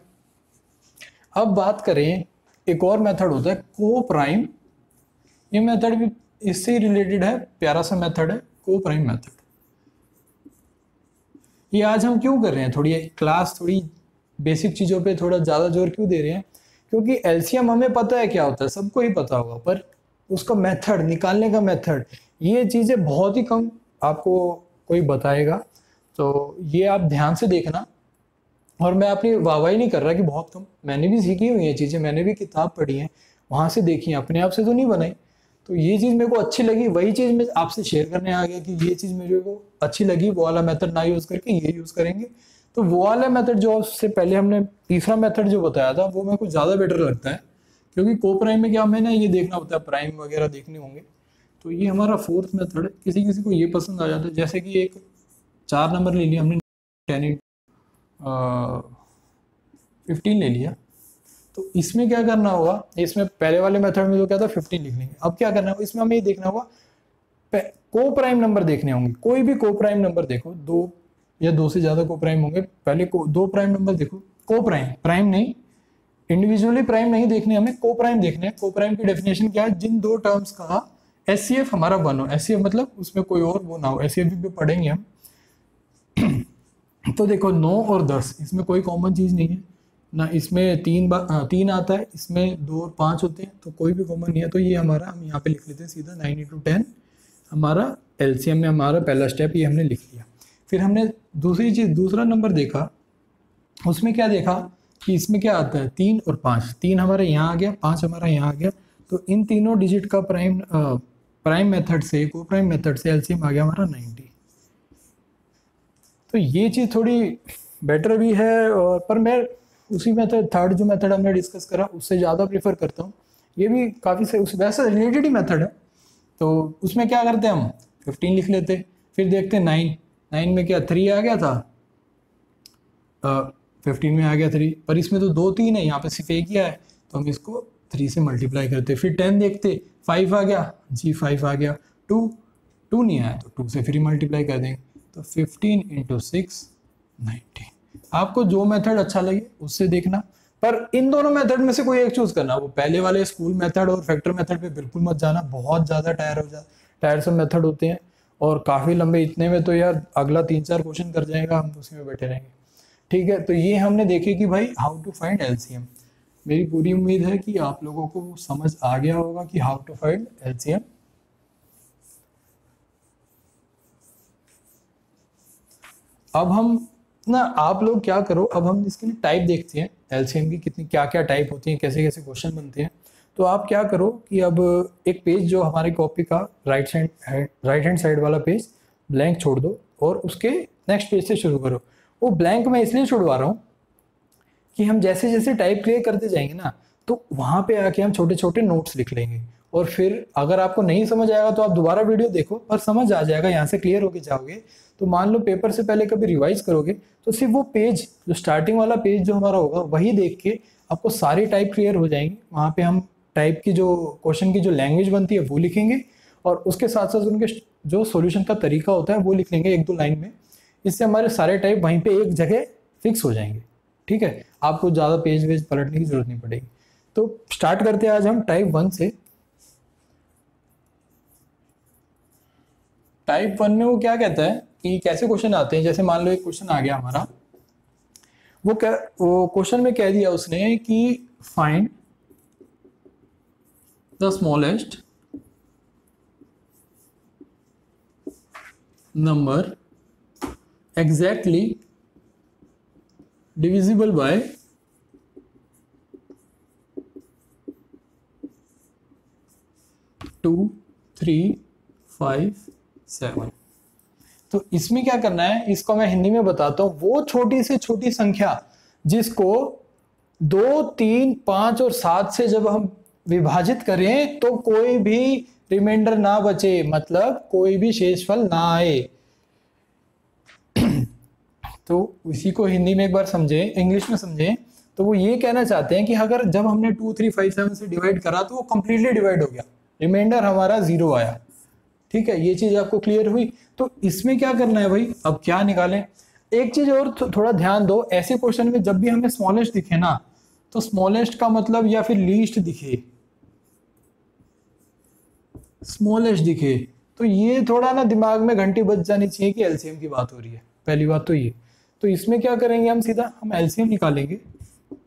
अब बात करें, एक और मेथड होता है को प्राइम। ये मेथड भी इससे रिलेटेड है, प्यारा सा मेथड है को प्राइम मेथड। ये आज हम क्यों कर रहे हैं, थोड़ी क्लास थोड़ी बेसिक चीज़ों पे थोड़ा ज़्यादा जोर क्यों दे रहे हैं, क्योंकि एलसीएम हमें पता है क्या होता है, सबको ही पता होगा, पर उसका मेथड निकालने का मेथड, ये चीज़ें बहुत ही कम आपको कोई बताएगा। तो ये आप ध्यान से देखना, और मैं अपनी वाहवाही नहीं कर रहा कि बहुत कम, मैंने भी सीखी हुई है चीज़ें, मैंने भी किताब पढ़ी है, वहाँ से देखी है, अपने आप से तो नहीं बनाई। तो ये चीज़ मेरे को अच्छी लगी, वही चीज़ मैं आपसे शेयर करने आ गया कि ये चीज़ मेरे को अच्छी लगी, वो वाला मेथड ना यूज़ करके ये यूज़ करेंगे। तो वो वाला मेथड जो उससे पहले हमने तीसरा मेथड जो बताया था वो मेरे को ज़्यादा बेटर लगता है, क्योंकि को प्राइम में क्या हमें ना ये देखना होता है, प्राइम वगैरह देखने होंगे। तो ये हमारा फोर्थ मेथड है, किसी किसी को ये पसंद आ जाता है। जैसे कि एक चार नंबर ले लिया हमने, टेन फिफ्टीन ले लिया, तो इसमें क्या करना होगा, इसमें पहले वाले मेथड में जो क्या था फिफ्टीन लिख लेंगे। अब क्या करना होगा, इसमें हमें ये देखना होगा को प्राइम नंबर देखने होंगे, कोई भी को प्राइम नंबर देखो, दो या दो से ज़्यादा को प्राइम होंगे, पहले को दो प्राइम नंबर देखो, को प्राइम, प्राइम नहीं, इंडिविजुअली प्राइम नहीं देखने हमें, को प्राइम देखने हैं। को प्राइम की डेफिनेशन क्या है, जिन दो टर्म्स का एससीएफ हमारा वन हो, एससीएफ मतलब उसमें कोई और वो ना हो, एससीएफ भी पढ़ेंगे हम। तो देखो नौ और दस, इसमें कोई कॉमन चीज़ नहीं है ना, इसमें तीन बार तीन आता है, इसमें दो और पाँच होते हैं, तो कोई भी कॉमन नहीं है। तो ये हमारा, हम यहाँ पे लिख लेते हैं सीधा नाइन इंटू टेन, हमारा एलसीएम में हमारा पहला स्टेप ये हमने लिख लिया। फिर हमने दूसरी चीज़, दूसरा नंबर देखा, उसमें क्या देखा कि इसमें क्या आता है, तीन और पाँच, तीन हमारा यहाँ आ गया, पाँच हमारा यहाँ आ गया, तो इन तीनों डिजिट का प्राइम प्राइम मेथड से, को प्राइम मेथड से एलसीएम आ गया हमारा नाइन्टी। तो ये चीज़ थोड़ी बेटर भी है, और पर मैं उसी मेथड, थर्ड जो मेथड हमने डिस्कस करा उससे ज़्यादा प्रेफर करता हूँ। ये भी काफ़ी से उस वैसे रिलेटेड ही मेथड है। तो उसमें क्या करते हैं, हम फिफ्टीन लिख लेते, फिर देखते हैं नाइन, नाइन में क्या थ्री आ गया था, फिफ्टीन में आ गया थ्री, पर इसमें तो दो तीन है, यहाँ पे सिर्फ एक ही है, तो हम इसको थ्री से मल्टीप्लाई करते। फिर टेन देखते, फाइव आ गया जी, फाइव आ गया, टू टू नहीं आया तो टू से फिर मल्टीप्लाई कर देंगे, तो फिफ्टीन इंटू सिक्स नाइन्टीन। आपको जो मेथड अच्छा लगे उससे देखना, पर इन दोनों मेथड में से कोई एक चूज़ करना। वो पहले वाले स्कूल मेथड और फैक्टर मेथड पे बिल्कुल मत जाना, बहुत ज़्यादा टायर हो जा टायर से मेथड होते हैं और काफ़ी लंबे, इतने में तो यार अगला तीन चार क्वेश्चन कर जाएगा, हम उसी में बैठे रहेंगे। ठीक है, तो ये हमने देखे कि भाई हाउ टू फाइंड एलसीएम। मेरी पूरी उम्मीद है कि आप लोगों को समझ आ गया होगा कि हाउ टू फाइंड एलसीएम। अब हम ना, आप लोग क्या करो, अब हम इसके लिए टाइप देखते हैं एलसीएम की, कितनी क्या क्या टाइप होती है, कैसे कैसे क्वेश्चन बनते हैं। तो आप क्या करो कि अब एक पेज जो हमारे कॉपी का right side right hand side वाला पेज ब्लैंक छोड़ दो और उसके नेक्स्ट पेज से शुरू करो। वो ब्लैंक मैं इसलिए छोड़वा रहा हूँ कि हम जैसे जैसे टाइप क्लियर करते जाएंगे ना, तो वहाँ पे आके हम छोटे छोटे नोट्स लिख लेंगे, और फिर अगर आपको नहीं समझ आएगा तो आप दोबारा वीडियो देखो और समझ आ जाएगा, यहाँ से क्लियर होके जाओगे। तो मान लो पेपर से पहले कभी रिवाइज करोगे तो सिर्फ वो पेज जो स्टार्टिंग वाला पेज जो हमारा होगा वही देख के आपको सारी टाइप क्लियर हो जाएंगी। वहाँ पर हम टाइप की जो क्वेश्चन की जो लैंग्वेज बनती है वो लिखेंगे, और उसके साथ साथ उनके जो सोल्यूशन का तरीका होता है वो लिख लेंगे एक दो लाइन में। इससे हमारे सारे टाइप वहीं पे एक जगह फिक्स हो जाएंगे। ठीक है, आपको ज़्यादा पेज वेज पलटने की जरूरत नहीं पड़ेगी। तो स्टार्ट करते हैं आज हम टाइप वन से। टाइप वन में वो क्या कहता है कि कैसे क्वेश्चन आते हैं, जैसे मान लो एक क्वेश्चन आ गया हमारा, वो क्या वो क्वेश्चन में कह दिया उसने कि find the smallest number exactly divisible by two three five seven. तो इसमें क्या करना है, इसको मैं हिंदी में बताता हूं, वो छोटी से छोटी संख्या जिसको दो तीन पांच और सात से जब हम विभाजित करें तो कोई भी रिमाइंडर ना बचे, मतलब कोई भी शेषफल ना आए। तो इसी को हिंदी में एक बार समझें, इंग्लिश में समझें, तो वो ये कहना चाहते हैं कि अगर जब हमने टू थ्री फाइव सेवन से डिवाइड करा तो वो कम्प्लीटली डिवाइड हो गया, रिमाइंडर हमारा जीरो आया। ठीक है, ये चीज़ आपको क्लियर हुई। तो इसमें क्या करना है भाई, अब क्या निकालें। एक चीज़ और थो, थोड़ा ध्यान दो, ऐसे क्वेश्चन में जब भी हमें स्मॉलेस्ट दिखे ना तो स्मॉलेस्ट का मतलब या फिर लीस्ट दिखे, स्मॉलेस्ट दिखे, तो ये थोड़ा ना दिमाग में घंटी बज जानी चाहिए कि एलसीएम की बात हो रही है। पहली बात तो ये। तो इसमें क्या करेंगे हम, सीधा हम एलसीएम निकालेंगे,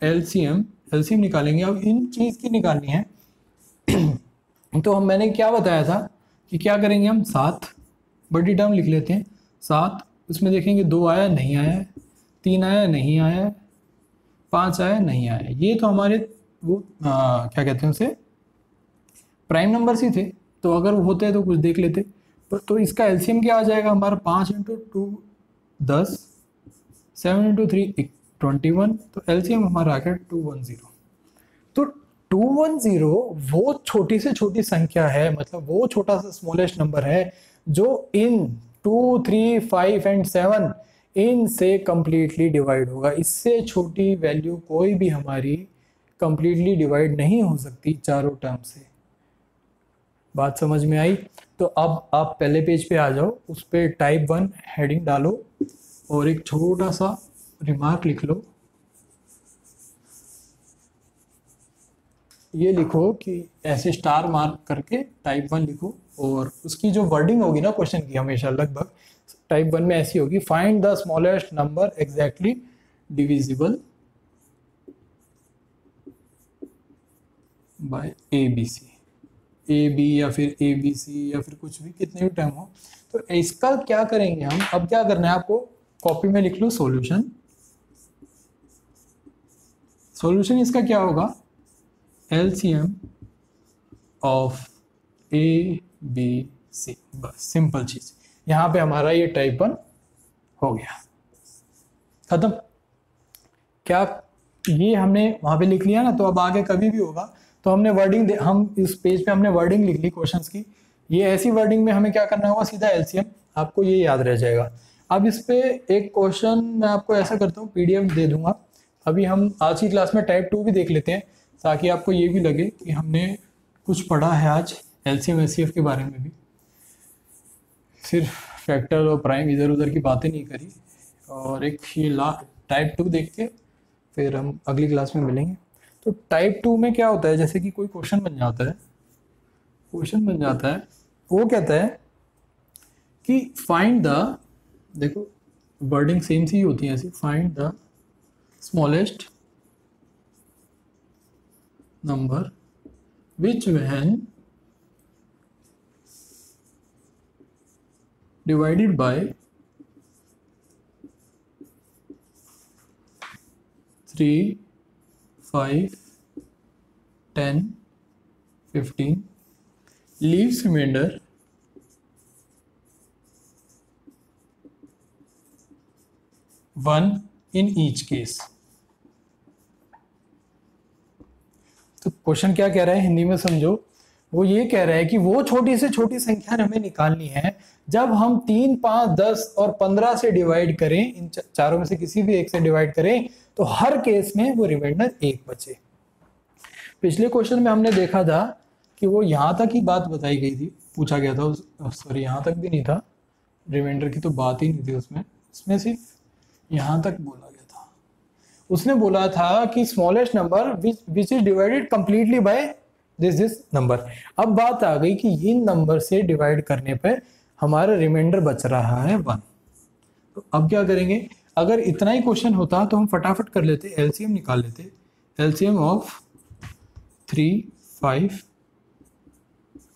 एलसीएम एलसीएम निकालेंगे। अब इन चीज़ की निकालनी है तो हम मैंने क्या बताया था कि क्या करेंगे हम, सात बड़ी टर्म लिख लेते हैं, सात, उसमें देखेंगे दो आया नहीं आया, तीन आया नहीं आया, पाँच आया नहीं आया, ये तो हमारे वो आ, क्या कहते हैं उसे, प्राइम नंबर्स ही थे, तो अगर वो होते तो कुछ देख लेते। पर तो इसका एलसीएम क्या आ जाएगा हमारा, पाँच इंटू टू दस, seven into three twenty one, तो एलसीएम हमारा आ गया टू वन ज़ीरो। तो टू वन ज़ीरो वो छोटी से छोटी संख्या है, मतलब वो छोटा सा स्मॉलेस्ट नंबर है जो इन two, three, five and seven इन से कम्प्लीटली डिवाइड होगा। इससे छोटी वैल्यू कोई भी हमारी कम्प्लीटली डिवाइड नहीं हो सकती चारों टर्म से। बात समझ में आई? तो अब आप पहले पेज पे आ जाओ, उस पर टाइप वन हेडिंग डालो और एक छोटा सा रिमार्क लिख लो। ये लिखो कि ऐसे स्टार मार्क करके टाइप वन लिखो, और उसकी जो वर्डिंग होगी ना क्वेश्चन की, हमेशा लगभग टाइप वन में ऐसी होगी, find the smallest number exactly divisible by A B C, A B या फिर ए बी सी या फिर कुछ भी, कितने भी टर्म हो। तो इसका क्या करेंगे हम, अब क्या करना है आपको, कॉपी में लिख लो सॉल्यूशन। सॉल्यूशन इसका क्या होगा, LCM of A B C, बस सिंपल चीज। यहाँ पे हमारा ये टाइप वन हो गया, खत्म। क्या ये हमने वहाँ पे लिख लिया ना, तो अब आगे कभी भी होगा तो हमने वर्डिंग, हम इस पेज पे हमने वर्डिंग लिख ली क्वेश्चंस की, ये ऐसी वर्डिंग में हमें क्या करना होगा, सीधा एलसीएम, आपको ये याद रह जाएगा। अब इस पे एक क्वेश्चन मैं आपको ऐसा करता हूँ, पीडीएफ दे दूंगा, अभी हम आज की क्लास में टाइप टू भी देख लेते हैं ताकि आपको ये भी लगे कि हमने कुछ पढ़ा है आज एलसीएम एससीएफ के बारे में भी, सिर्फ फैक्टर और प्राइम इधर उधर की बातें नहीं करी। और एक ये ला टाइप टू देख के फिर हम अगली क्लास में मिलेंगे। तो टाइप टू में क्या होता है, जैसे कि कोई क्वेश्चन बन जाता है, क्वेश्चन बन जाता है वो कहता है कि फाइंड द, देखो वर्डिंग सेम सी होती है ऐसी, find the smallest number which when divided by three, five, ten, fifteen leaves remainder one in each case. तो क्वेश्चन क्या कह रहा है, हिंदी में समझो, वो ये कह रहा है कि वो छोटी से छोटी संख्या हमें निकालनी है जब हम तीन, पाँच, दस और पंद्रह से डिवाइड करें, इन चारों में से किसी भी एक से डिवाइड करें तो हर केस में वो रिमाइंडर एक बचे। पिछले क्वेश्चन में हमने देखा था कि वो यहाँ तक ही बात बताई गई थी, पूछा गया था, सॉरी यहाँ तक भी नहीं था, रिमाइंडर की तो बात ही नहीं थी उसमें, उसमें सिर्फ यहाँ तक बोला गया था। उसने बोला था कि smallest number which is divided completely by this this number. अब बात आ गई कि इन नंबर से डिवाइड करने पर हमारा रिमाइंडर बच रहा है वन। तो अब क्या करेंगे, अगर इतना ही क्वेश्चन होता तो हम फटाफट कर लेते, एलसीएम निकाल लेते, LCM of three, five,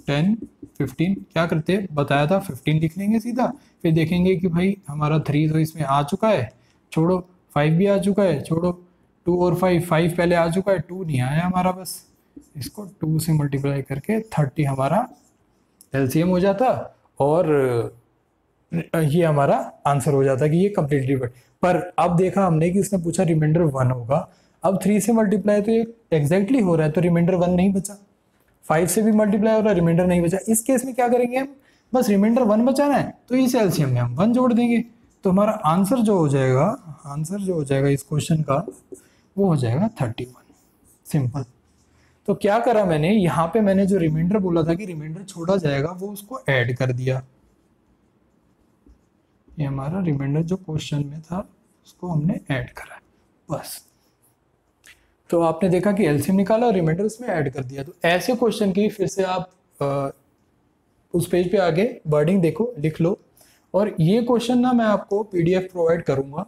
ten, fifteen, क्या करते, बताया था फिफ्टीन लिख लेंगे सीधा, फिर देखेंगे कि भाई हमारा थ्री तो इसमें आ चुका है, छोड़ो, फाइव भी आ चुका है, छोड़ो, टू और फाइव, फाइव पहले आ चुका है, टू नहीं आया हमारा, बस इसको टू से मल्टीप्लाई करके थर्टी हमारा एलसीएम हो जाता और ये हमारा आंसर हो जाता कि ये कम्प्लीटली। पर अब देखा हमने कि इसने पूछा रिमाइंडर वन होगा, अब थ्री से मल्टीप्लाई तो ये एग्जैक्टली हो रहा है तो रिमाइंडर वन नहीं बचा, फाइव से भी मल्टीप्लाई हो रहा है रिमाइंडर नहीं बचा। इस केस में क्या करेंगे हम, बस रिमाइंडर वन बचाना है तो इस एलसीएम में हम वन जोड़ देंगे, तो हमारा आंसर जो हो जाएगा आंसर जो हो जाएगा इस क्वेश्चन का वो हो जाएगा थर्टी वन। सिंपल। तो क्या करा मैंने, यहाँ पे मैंने जो रिमाइंडर बोला था कि रिमाइंडर छोड़ा जाएगा वो उसको ऐड कर दिया। ये हमारा रिमाइंडर जो क्वेश्चन में था उसको हमने ऐड करा, बस। तो आपने देखा कि एलसीएम निकाला और रिमाइंडर उसमें ऐड कर दिया। तो ऐसे क्वेश्चन की फिर से आप आ, उस पेज पे आगे वर्डिंग देखो, लिख लो। और ये क्वेश्चन ना मैं आपको पीडीएफ प्रोवाइड करूँगा,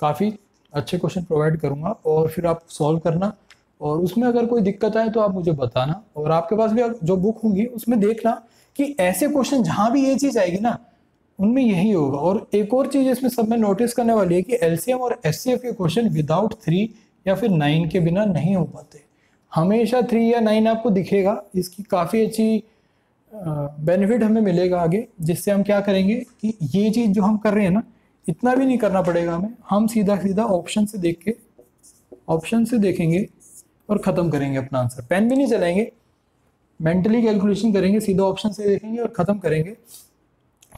काफ़ी अच्छे क्वेश्चन प्रोवाइड करूँगा, और फिर आप सॉल्व करना। और उसमें अगर कोई दिक्कत आए तो आप मुझे बताना। और आपके पास भी जो बुक होंगी उसमें देखना कि ऐसे क्वेश्चन जहाँ भी ये चीज़ आएगी ना उनमें यही होगा। और एक और चीज़ इसमें सब में नोटिस करने वाली है कि एलसीएम और एससीएफ के क्वेश्चन विदाउट थ्री या फिर नाइन के बिना नहीं हो पाते। हमेशा थ्री या नाइन आपको दिखेगा। इसकी काफ़ी अच्छी बेनिफिट हमें मिलेगा आगे, जिससे हम क्या करेंगे कि ये चीज़ जो हम कर रहे हैं ना इतना भी नहीं करना पड़ेगा हमें। हम सीधा सीधा ऑप्शन से देख के ऑप्शन से देखेंगे और ख़त्म करेंगे अपना आंसर। पेन भी नहीं चलाएंगे, मेंटली कैलकुलेशन करेंगे, सीधा ऑप्शन से देखेंगे और ख़त्म करेंगे।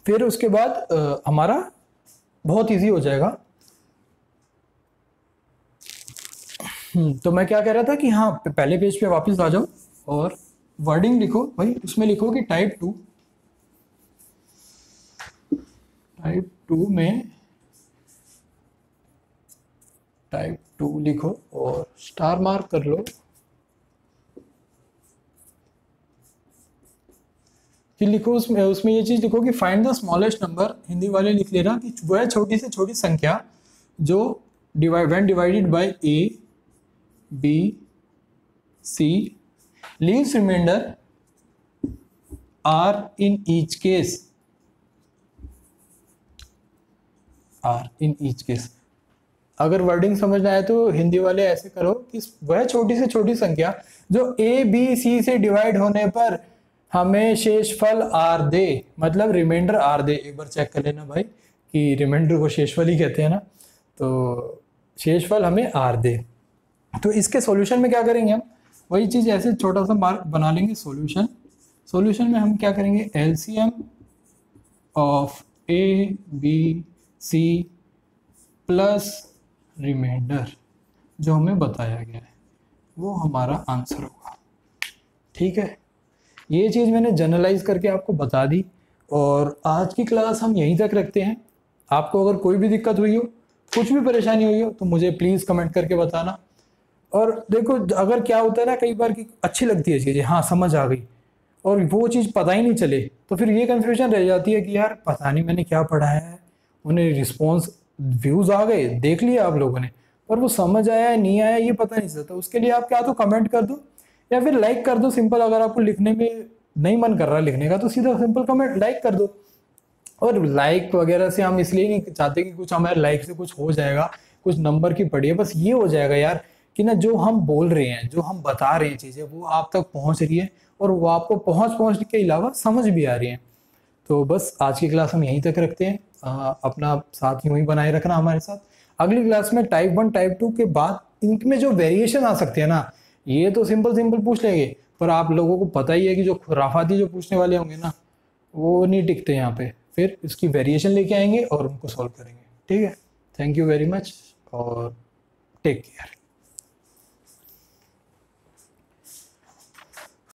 फिर उसके बाद आ, हमारा बहुत ईजी हो जाएगा। तो मैं क्या कह रहा था कि हाँ, पहले पेज पे वापस आ जाओ और वर्डिंग लिखो भाई। उसमें लिखो कि टाइप टू टाइप टू में टाइप टू लिखो और स्टार मार्क कर लो कि लिखो उसमें उसमें ये चीज़ लिखो कि find the smallest number. Hindi वाले लिख ले रहा कि वह छोटी से छोटी संख्या जो divide when divided by A B C leaves remainder are in each case R in each case. अगर वर्डिंग समझ में आए तो हिंदी वाले ऐसे करो कि वह छोटी से छोटी संख्या जो ए बी सी से डिवाइड होने पर हमें शेषफल आर दे, मतलब रिमाइंडर आर दे। एक बार चेक कर लेना भाई कि रिमाइंडर को शेषफल ही कहते हैं ना, तो शेषफल हमें आर दे। तो इसके सॉल्यूशन में क्या करेंगे हम वही चीज़ ऐसे छोटा सा मार्क बना लेंगे। सॉल्यूशन सॉल्यूशन में हम क्या करेंगे, LCM of A B C plus remainder जो हमें बताया गया है वो हमारा आंसर होगा। ठीक है, ये चीज़ मैंने जनरलाइज करके आपको बता दी। और आज की क्लास हम यहीं तक रखते हैं। आपको अगर कोई भी दिक्कत हुई हो, कुछ भी परेशानी हुई हो, तो मुझे प्लीज़ कमेंट करके बताना। और देखो अगर क्या होता है ना कई बार कि अच्छी लगती है चीज़ें, हाँ समझ आ गई, और वो चीज़ पता ही नहीं चले तो फिर ये कन्फ्यूजन रह जाती है कि यार पता नहीं मैंने क्या पढ़ा है। उन्हें रिस्पॉन्स व्यूज़ आ गए, देख लिए आप लोगों ने, पर वो समझ आया नहीं आया ये पता नहीं चलता। उसके लिए आप क्या तो कमेंट कर दो या फिर लाइक कर दो। सिंपल, अगर आपको लिखने में नहीं मन कर रहा लिखने का तो सीधा सिंपल कमेंट लाइक कर दो। और लाइक वगैरह से हम इसलिए नहीं चाहते कि कुछ हमारे लाइक से कुछ हो जाएगा, कुछ नंबर की पड़ी है, बस ये हो जाएगा यार कि ना जो हम बोल रहे हैं, जो हम बता रहे हैं चीज़ें, वो आप तक पहुंच रही है और वो आपको पहुंच पहुंच के अलावा समझ भी आ रही हैं। तो बस आज की क्लास हम यहीं तक रखते हैं। आ, अपना साथ यूँ ही बनाए रखना हमारे साथ। अगली क्लास में टाइप वन टाइप टू के बाद इनमें जो वेरिएशन आ सकते हैं ना ये तो सिंपल सिंपल पूछ लेंगे, पर आप लोगों को पता ही है कि जो खुराफाती जो पूछने वाले होंगे ना वो नहीं टिकते यहाँ पर। फिर उसकी वेरिएशन लेके आएंगे और उनको सॉल्व करेंगे। ठीक है, थैंक यू वेरी मच और टेक केयर।